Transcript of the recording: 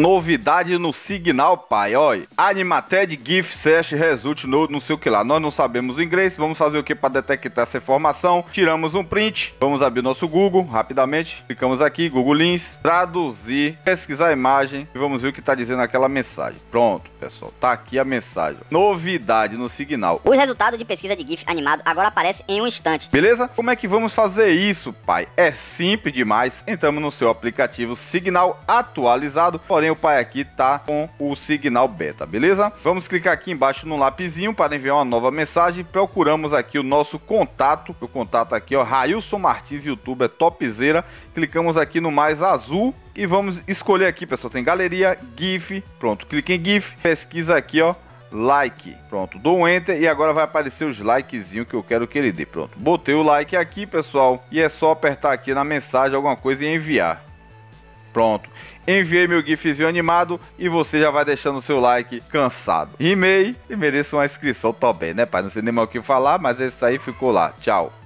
Novidade no Signal, pai, olha. Animated GIF Search Result não sei o que lá. Nós não sabemos o inglês, vamos fazer o que para detectar essa informação? Tiramos um print, vamos abrir nosso Google rapidamente. Clicamos aqui, Google Lens, traduzir, pesquisar a imagem e vamos ver o que está dizendo aquela mensagem. Pronto, pessoal, tá aqui a mensagem. Novidade no Signal. O resultado de pesquisa de GIF animado agora aparece em um instante. Beleza? Como é que vamos fazer isso, pai? É simples demais. Entramos no seu aplicativo Signal atualizado. Porém, o pai aqui tá com o Signal Beta, beleza? Vamos clicar aqui embaixo no lapisinho para enviar uma nova mensagem. Procuramos aqui o nosso contato. O contato aqui, ó, Railson Martins, youtuber topzera. Clicamos aqui no mais azul e vamos escolher aqui, pessoal. Tem galeria, GIF, pronto. Clique em GIF, pesquisa aqui, ó. Like, pronto, dou um enter e agora vai aparecer os likezinho que eu quero que ele dê. Pronto, botei o like aqui, pessoal, e é só apertar aqui na mensagem alguma coisa e enviar. Pronto, enviei meu gifzinho animado e você já vai deixando o seu like cansado. Rimei e mereço uma inscrição também, né, pai? Não sei nem mais o que falar, mas esse aí ficou lá. Tchau.